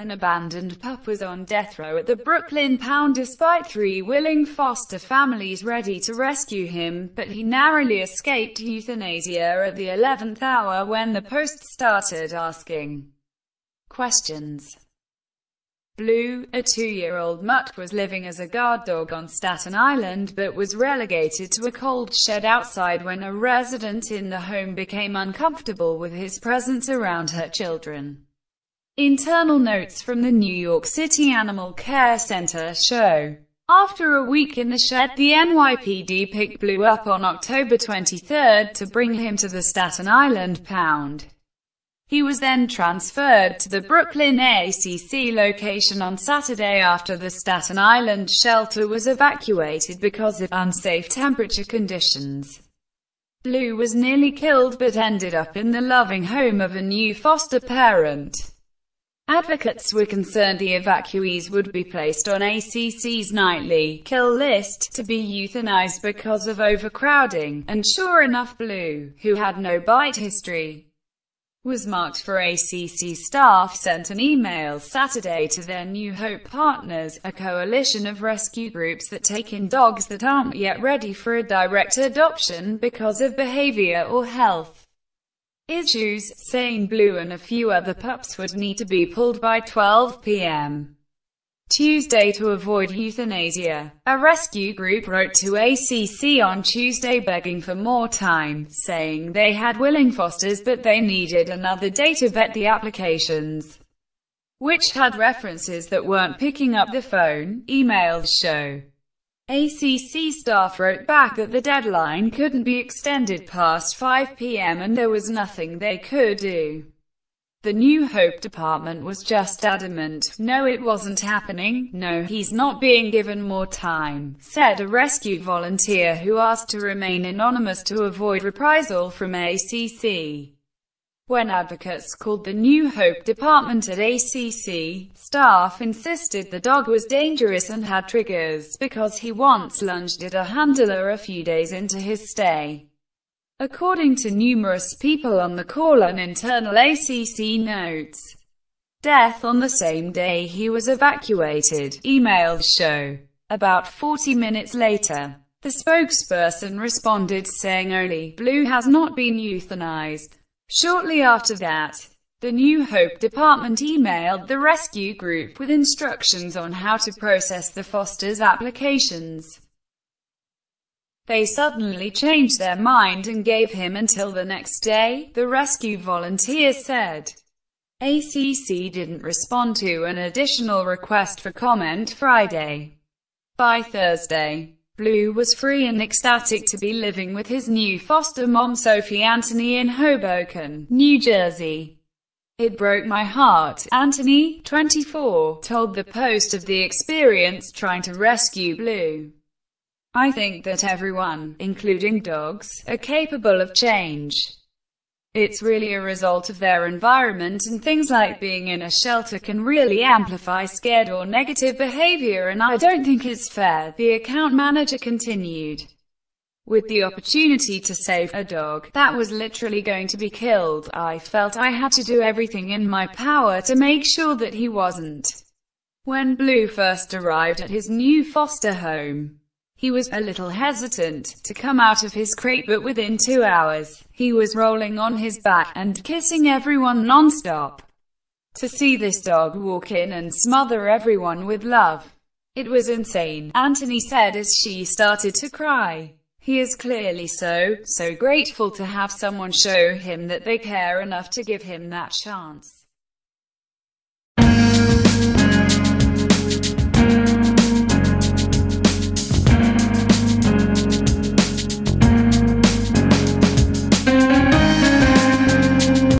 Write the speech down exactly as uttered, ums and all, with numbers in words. An abandoned pup was on death row at the Brooklyn Pound despite three willing foster families ready to rescue him, but he narrowly escaped euthanasia at the eleventh hour when the Post started asking questions. Blue, a two-year-old mutt, was living as a guard dog on Staten Island but was relegated to a cold shed outside when a resident in the home became uncomfortable with his presence around her children. Internal notes from the New York City Animal Care Center show. After a week in the shed, the N Y P D picked Blue up on October twenty-third to bring him to the Staten Island Pound. He was then transferred to the Brooklyn A C C location on Saturday after the Staten Island shelter was evacuated because of unsafe temperature conditions. Blue was nearly killed but ended up in the loving home of a new foster parent. Advocates were concerned the evacuees would be placed on A C C's nightly kill list to be euthanized because of overcrowding, and sure enough, Blue, who had no bite history, was marked for A C C staff sent an email Saturday to their New Hope partners, a coalition of rescue groups that take in dogs that aren't yet ready for a direct adoption because of behavior or health issues, saying Blue and a few other pups would need to be pulled by twelve p m Tuesday to avoid euthanasia. A rescue group wrote to A C C on Tuesday begging for more time, saying they had willing fosters but they needed another day to vet the applications, which had references that weren't picking up the phone, emails show. A C C staff wrote back that the deadline couldn't be extended past five p m and there was nothing they could do. The New Hope department was just adamant, "No, it wasn't happening, no, he's not being given more time," said a rescue volunteer who asked to remain anonymous to avoid reprisal from A C C. When advocates called the New Hope department at A C C, staff insisted the dog was dangerous and had triggers because he once lunged at a handler a few days into his stay. According to numerous people on the call and internal A C C notes, death on the same day he was evacuated, emails show. About forty minutes later, the spokesperson responded saying only, "Blue has not been euthanized." Shortly after that, the New Hope department emailed the rescue group with instructions on how to process the fosters' applications. They suddenly changed their mind and gave him until the next day, the rescue volunteer said. A C C didn't respond to an additional request for comment Friday. By Thursday, Blue was free and ecstatic to be living with his new foster mom Sophie Anthony in Hoboken, New Jersey. "It broke my heart," Anthony, twenty-four, told the Post of the experience trying to rescue Blue. "I think that everyone, including dogs, are capable of change. It's really a result of their environment, and things like being in a shelter can really amplify scared or negative behavior, and I don't think it's fair," the account manager continued. "With the opportunity to save a dog that was literally going to be killed, I felt I had to do everything in my power to make sure that he wasn't." When Blue first arrived at his new foster home, he was a little hesitant to come out of his crate, but within two hours, he was rolling on his back and kissing everyone non-stop. "To see this dog walk in and smother everyone with love, it was insane," Anthony said as she started to cry. "He is clearly so, so grateful to have someone show him that they care enough to give him that chance."